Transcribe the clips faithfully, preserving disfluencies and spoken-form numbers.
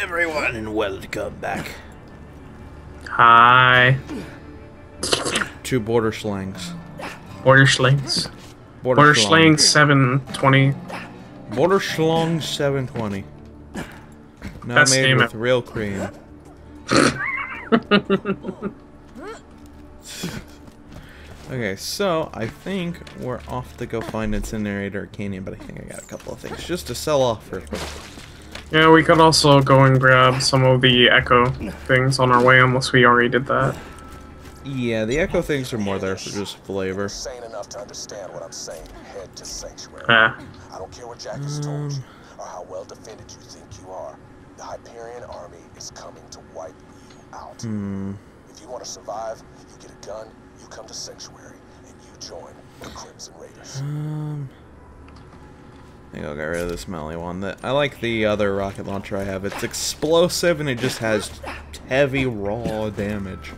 everyone and welcome back. Hi. Two border slings. Border slings. Border, border slings seven twenty. Border slung seven twenty. Now Best made with it. Real cream. Okay, so I think we're off to go find Incinerator Canyon, but I think I got a couple of things just to sell off real quick. Yeah, we could also go and grab some of the echo things on our way, unless we already did that. Yeah, the echo things are more there for just flavor. Insane enough to understand what I'm saying. Head to Sanctuary. Ah. I don't care what Jack has told you or how well defended you think you are. The Hyperion army is coming to wipe you out. Mm. If you want to survive, you get a gun, you come to Sanctuary, and you join the Crimson Raiders. Um, I think I'll get rid of this melee one. That I like the other rocket launcher I have. It's explosive and it just has heavy raw damage.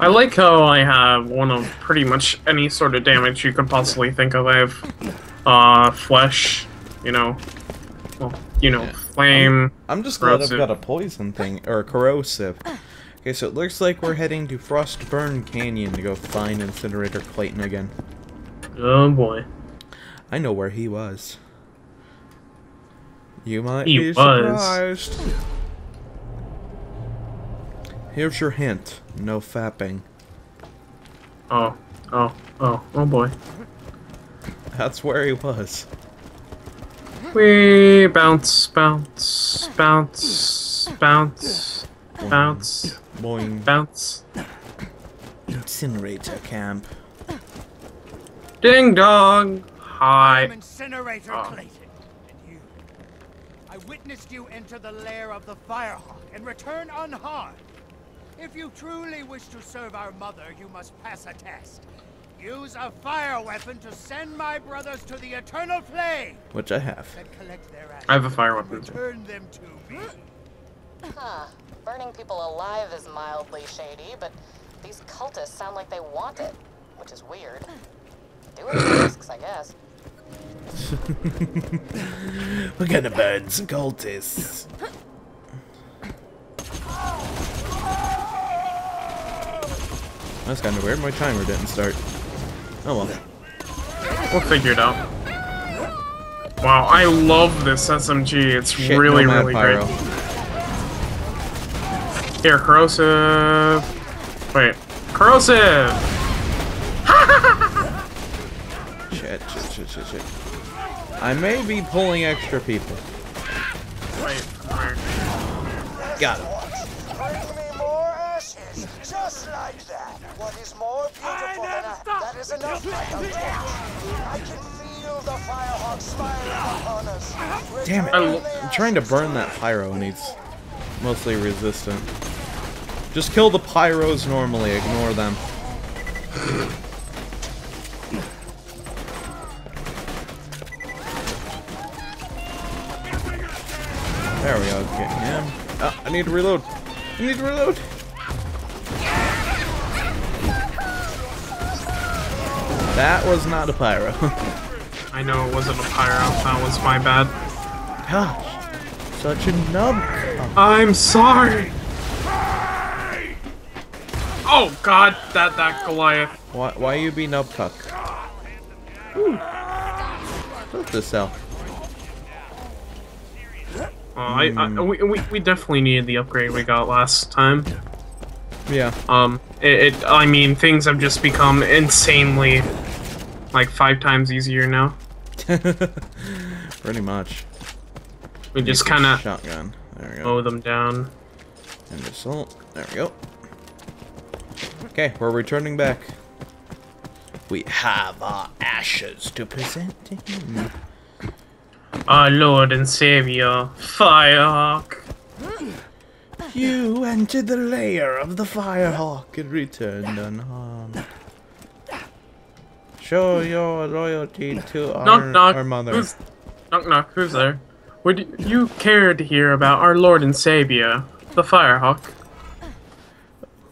I like how I have one of pretty much any sort of damage you could possibly think of. I have uh, flesh, you know, well, you know, yeah. flame. I'm, I'm just corrosive. Glad I've got a poison thing, or corrosive. Okay, so it looks like we're heading to Frostburn Canyon to go find Incinerator Clayton again. Oh boy. I know where he was. You might he be was. surprised. Here's your hint. No fapping. Oh, oh, oh, oh boy. That's where he was. We bounce, bounce, bounce, bounce, boing, bounce, boing, bounce. Incinerator camp. Ding dong. Hi. I'm Incinerator Clayton. And you. I witnessed you enter the lair of the Firehawk and return unharmed. If you truly wish to serve our mother, you must pass a test. Use a fire weapon to send my brothers to the eternal flame. Which I have. I have a fire weapon. Return them to me. Huh. Burning people alive is mildly shady, but these cultists sound like they want it, which is weird. Do it for risks, I guess. We're gonna burn some cultists. That's kind of weird. My timer didn't start. Oh well. We'll figure it out. Wow, I love this S M G. It's Shit, really, no really pyro. great. Here, corrosive. Wait, corrosive. shit, shit, shit, shit, shit. I may be pulling extra people. Wait, where? Got him. Just like that. What is more beautiful than a, that is enough like a torch. I can feel the Firehawk smiling upon us. Damn it. I'm, I'm trying to burn that pyro and he's mostly resistant. Just kill the pyros normally, ignore them. There we go, get him. Oh, I need to reload. I need to reload. That was not a pyro. I know it wasn't a pyro. That was my bad. Gosh, such a nub. Oh. I'm sorry. Oh God, that that Goliath. Why why you be nub cuck? What's this hell? Uh, mm. I, I, we, we we definitely needed the upgrade we got last time. Yeah. Um. It, it. I mean, things have just become insanely, like five times easier now. Pretty much. We Need just kind of shotgun. There we go. Mow them down. And assault. There we go. Okay, we're returning back. We have our ashes to present to him. Our Lord and Savior, Firehawk. You entered the lair of the Firehawk and returned unharmed. Show your loyalty to knock, our, knock. our mother. Who's, knock knock, who's there? Would you care to hear about our Lord and Savior, the Firehawk?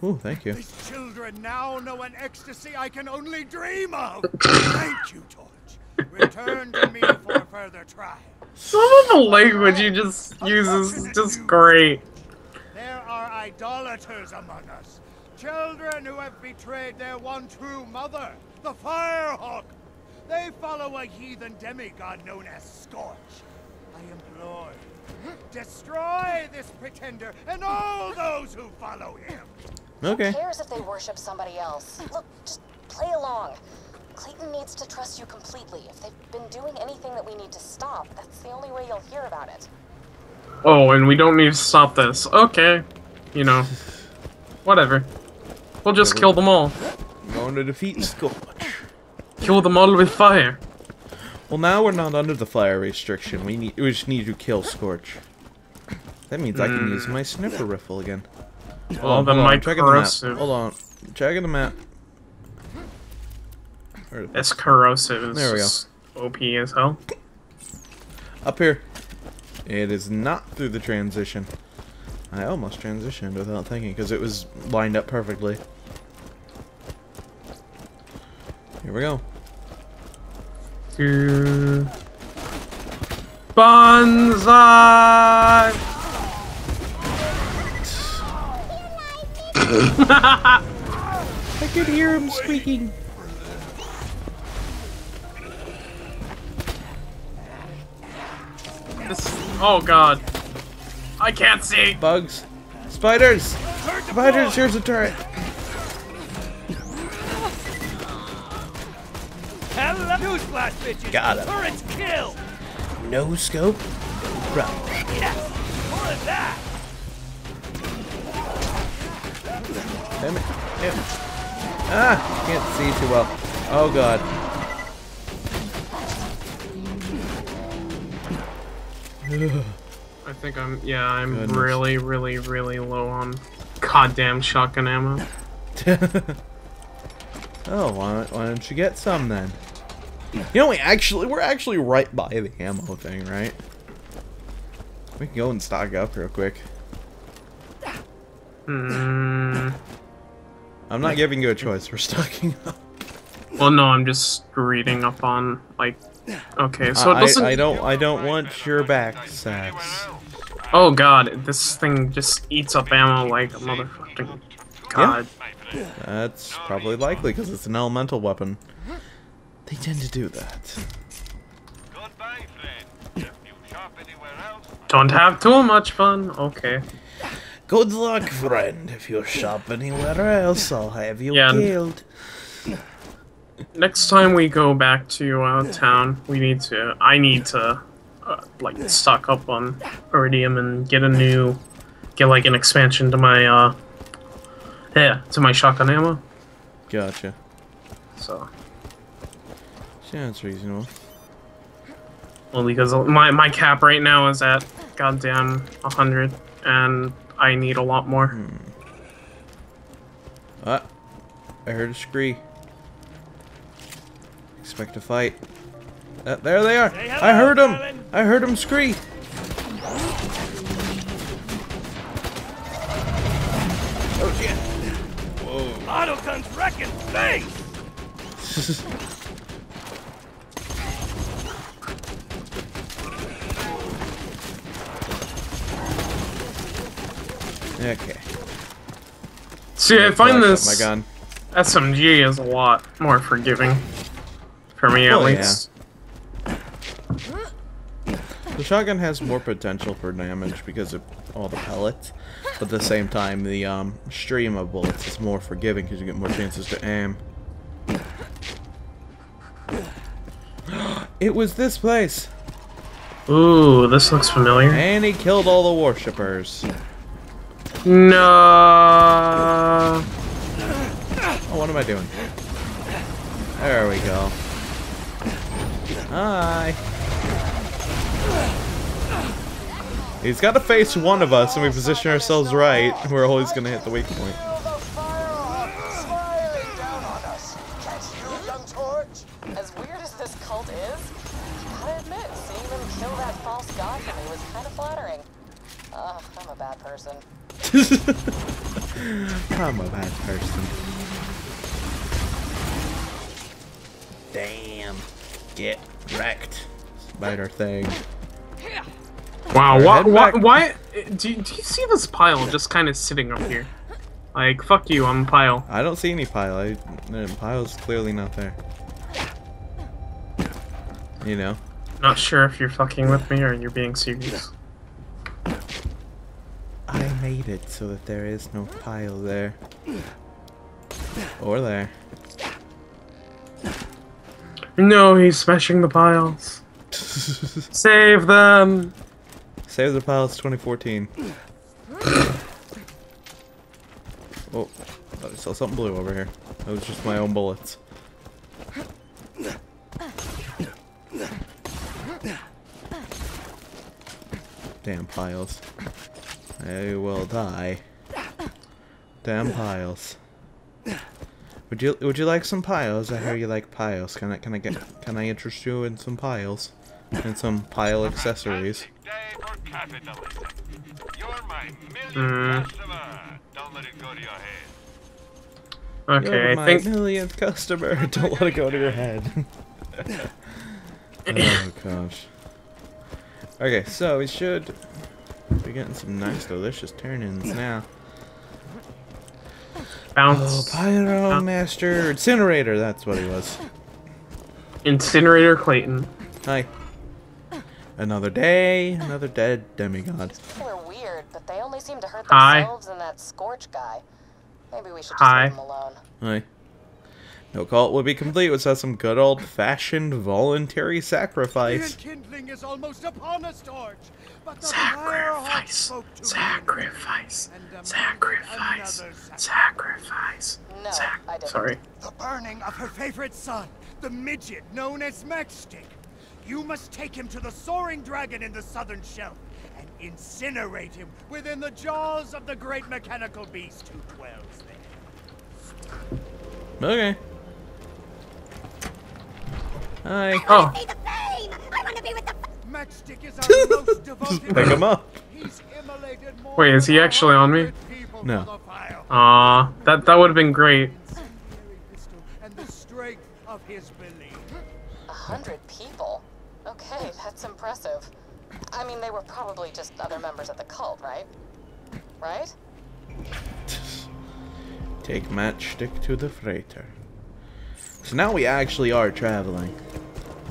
Ooh, thank you. These children now know an ecstasy I can only dream of! Thank you, Torch. Return to me for further further trial. Some of the language you just use is just great. There are idolaters among us. Children who have betrayed their one true mother, the Firehawk. They follow a heathen demigod known as Scorch. I implore you, destroy this pretender and all those who follow him. Okay. Who cares if they worship somebody else? Look, just play along. Clayton needs to trust you completely. If they've been doing anything that we need to stop, that's the only way you'll hear about it. Oh, and we don't need to stop this. Okay. You know. Whatever. We'll just kill them all. Going to defeat Scorch. Kill them all with fire. Well, now we're not under the fire restriction. We need, we just need to kill Scorch. That means mm. I can use my sniper rifle again. Well, then my corrosive. Hold on. Checking the map. It's corrosive. There we go. O P as hell. Up here. It is not through the transition. I almost transitioned without thinking because it was lined up perfectly. Here we go. Two. Bonsai! I could hear him squeaking. This, oh god. I can't see! Bugs. Spiders! Spiders, here's a turret. Got him. Turret's kill. No scope, no problem. Yes. More of that. Damn it. Damn it. Ah, can't see too well. Oh god. I think I'm. Yeah, I'm Goodness. really, really, really low on goddamn shotgun ammo. Oh, why, why don't you get some then? You know, we actually, we're actually right by the ammo thing, right? We can go and stock up real quick. Mm. I'm not giving you a choice. We're stocking up. Well, no, I'm just reading up on like. Okay, so uh, it doesn't. I, I don't. I don't want your back sacks. Oh god, this thing just eats up ammo like a motherfucking god. Yeah. That's probably likely because it's an elemental weapon. They tend to do that. Goodbye, friend. If you shop anywhere else, don't have too much fun. Okay. Good luck, friend. If you shop anywhere else, I'll have you yeah. killed. Next time we go back to uh, town, we need to. I need to, uh, like, stock up on iridium and get a new, get like an expansion to my uh, yeah, to my shotgun ammo. Gotcha. So. Yeah, it's reasonable. Well, because my my cap right now is at goddamn a hundred, and I need a lot more. Hmm. Ah, I heard a scree. Expect a fight. Ah, there they are! Say hello, I heard them. Alan. I heard them scree. Oh shit! Whoa! Auto guns wrecking things. Okay. See, I find this my gun. S M G is a lot more forgiving. For me, at oh, least. Yeah. The shotgun has more potential for damage because of all the pellets. But at the same time, the um, stream of bullets is more forgiving because you get more chances to aim. It was this place! Ooh, this looks familiar. And he killed all the worshippers. No. Oh, what am I doing? There we go. Hi. He's got to face one of us, and we position ourselves right. We're always going to hit the weak point. As weird as this cult is, I admit, seeing them kill that false god for me was kind of flattering. Ugh, I'm a bad person. I'm a bad person. Damn. Get wrecked. bite our thing. Wow, right, why, why, why do, you, do you see this pile just kind of sitting up here? Like, fuck you, I'm a pile. I don't see any pile. I, the pile's clearly not there. You know? Not sure if you're fucking with me or you're being serious. I made it so that there is no pile there. Or there. No, he's smashing the piles. Save them! Save the piles twenty fourteen. Oh, I thought I saw something blue over here. That was just my own bullets. Damn piles. I will die. Damn piles. Would you would you like some piles? I hear you like piles. Can I can I get can I interest you in some piles and some pile accessories? Mm. Don't let it go to your head. Okay, You're my I think millionth customer. Don't let it go to your head. Oh gosh. Okay, so we should be getting some nice, delicious turn-ins now. Bounce. Oh, Pyro Bounce. Master Incinerator. That's what he was. Incinerator Clayton. Hi. Another day, another dead demigod. But they only seem to hurt themselves and that Scorch guy. Maybe we should just leave him alone. Hi. No cult would be complete without some good old-fashioned voluntary sacrifice. Kindling is almost upon us, George, but sacrifice, sacrifice, sacrifice, sacrifice. No, Sac I didn't. Sorry. The burning of her favorite son, the midget known as Matchstick. You must take him to the soaring dragon in the southern shelf. Incinerate him within the jaws of the great mechanical beast who dwells there. Okay. Hi. I oh. See the fame. I want to be with the Matchstick is our most devoted. Pick him up. He's immolated more. Wait, is he actually on me? No. Ah, uh, that that would have been great. And the strength of his belief. A hundred people. Okay, that's impressive. I mean, they were probably just other members of the cult, right? Right? Take Matchstick to the freighter. So now we actually are traveling.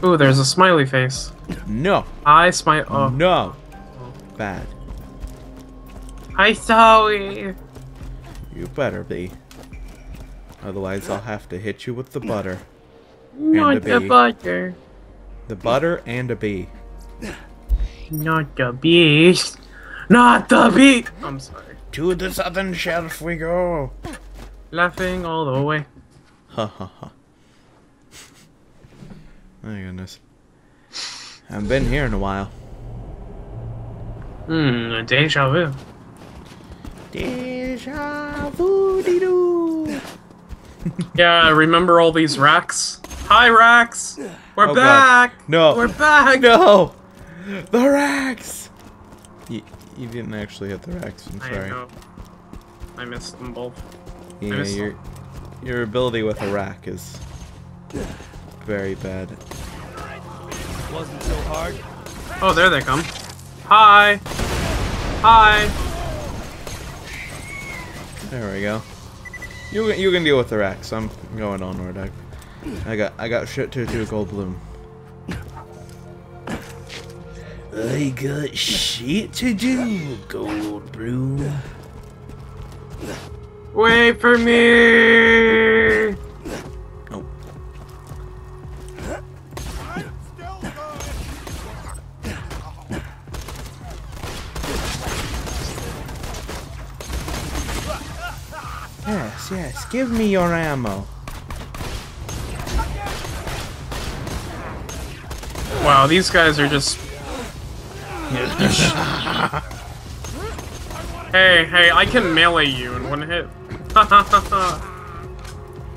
Ooh, there's a smiley face. No. I smile. Oh. No. Bad. I saw you. You better be. Otherwise, I'll have to hit you with the butter. Not the butter. The butter and a bee. Not the beast. Not the beast. I'm sorry. To the southern shelf we go. Laughing all the way. Ha ha ha. My goodness. I haven't been here in a while. Hmm, a deja vu. Deja vu dee doo. Yeah, remember all these racks? Hi, racks. We're oh, back. God. No. We're back. No. The racks! You, you didn't actually hit the racks, I'm sorry. I know. I missed them both. Yeah, missed your, them. your ability with a rack is very bad. Wasn't so hard. Oh, there they come. Hi! Hi! There we go. You, you can deal with the racks. I'm going onward. I, I got I got shit to do, Goldblum. I got shit to do, Gold Brew. Wait for me! Oh. Yes, yes, give me your ammo. Wow, these guys are just... Hey, hey, I can melee you in one hit.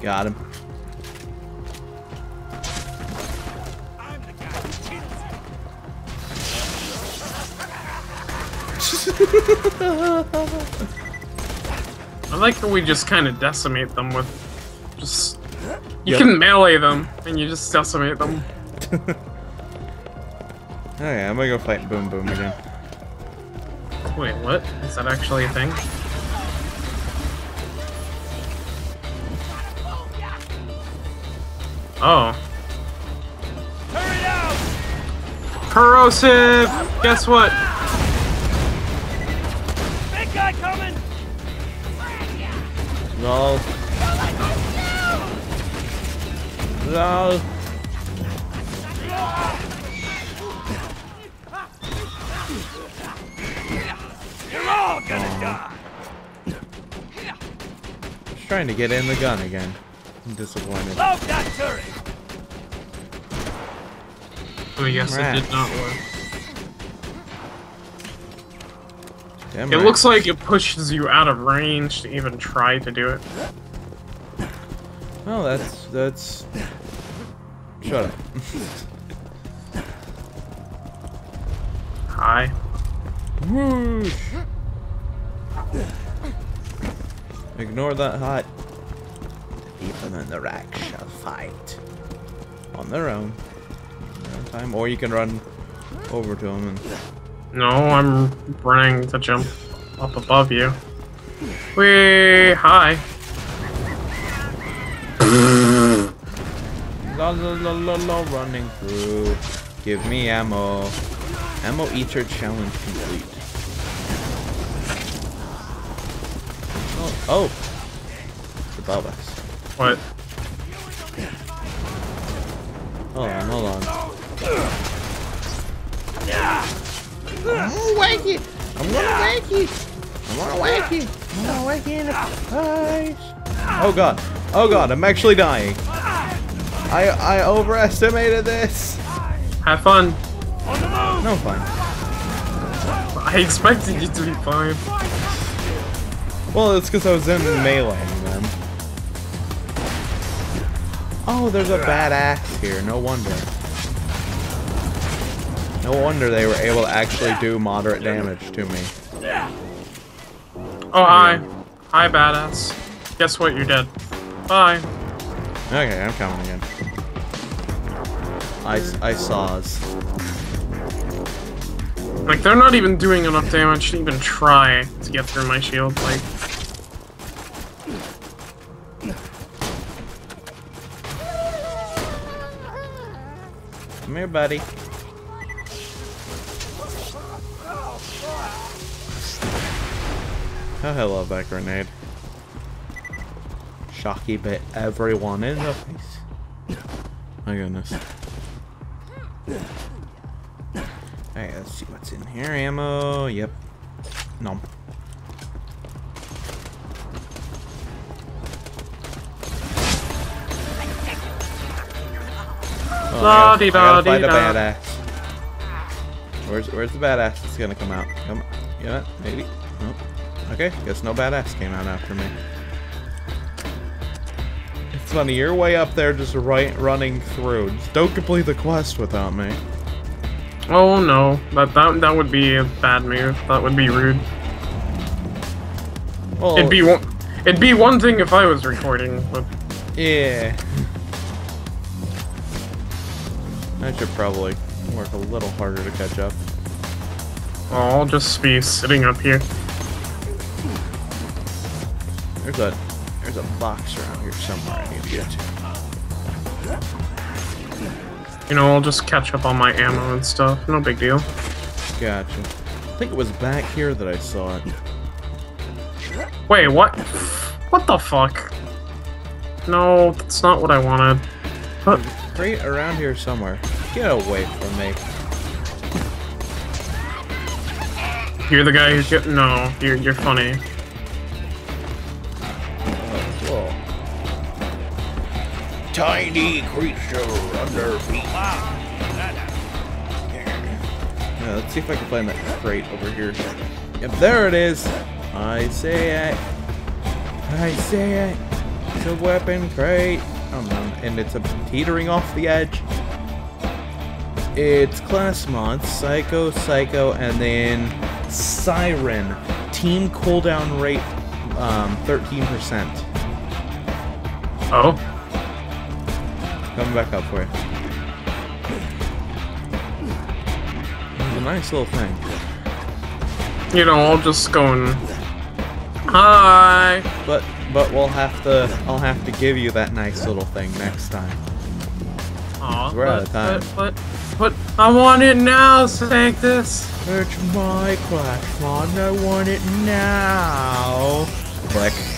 Got him. I like that we just kind of decimate them with just... You yep. can melee them, and you just decimate them. Oh yeah, I'm gonna go fight Boom Boom again. Wait, what? Is that actually a thing? Oh. Hurry up! Corrosive! Guess what? Big guy coming! Lol. Lol. You're all gonna oh. die! Just trying to get in the gun again. I'm disappointed. Love that turret! Oh, yes, Rats. It did not work. Damn it right. looks like it pushes you out of range to even try to do it. Oh, that's... that's... Shut up. Hi. Whoosh! Ignore that hot. Even in the rack shall fight on their own. their own time, or you can run over to them. And... No, I'm running to jump up above you. Wee hi. La la la la la, running through. Give me ammo. Ammo eater challenge complete. Oh, oh, it's above us. What? Hold on, hold on. I'm gonna wake you! I'm gonna wake you! I'm gonna wake you! I'm gonna wake you in the face! Oh god! Oh god! I'm actually dying! I I overestimated this. Have fun. No fine. I expected you to be fine. Well, it's because I was in melee. Oh, there's a bad axe here. No wonder. No wonder they were able to actually do moderate damage to me. Oh, hi. Hi, badass. Guess what? You're dead. Bye. Okay, I'm coming again. I, I saws. Like, they're not even doing enough damage to even try to get through my shield. Like... Come here, buddy. Oh, hello, that grenade. Shocky bit everyone in the face. My goodness. Alright, let's see what's in here. Ammo. Yep. Nom. Oh, I gotta, I gotta fight the badass. Where's where's the badass that's gonna come out? Come on. You know what? Maybe. Nope. Okay, guess no badass came out after me. It's funny, you're way up there just right running through. Just don't complete the quest without me. Oh no. That that that would be a bad move. That would be rude. Well, it'd be one it'd be one thing if I was recording, but yeah. I should probably work a little harder to catch up. Oh, I'll just be sitting up here. There's a there's a box around here somewhere I need to get to. You know, I'll just catch up on my ammo and stuff. No big deal. Gotcha. I think it was back here that I saw it. Wait, what? What the fuck? No, that's not what I wanted. Huh. Right around here somewhere. Get away from me. You're the guy who's get- no, you're- you're funny. Oh, cool. Tiny creature under feet. Yeah, let's see if I can find that crate over here. Yep, there it is! I say it! I say it! It's a weapon crate! Oh man, and it's a teetering off the edge. It's class mods, Psycho, Psycho, and then Siren. Team cooldown rate um, thirteen percent. Oh? Coming back up for you. nice little thing. You know, I'll just go and... Hi! But, but we'll have to... I'll have to give you that nice little thing next time. Aw, we're but, out of time. But, but, but, I want it now, Sanctus! It's my clash, man. I want it now! Click.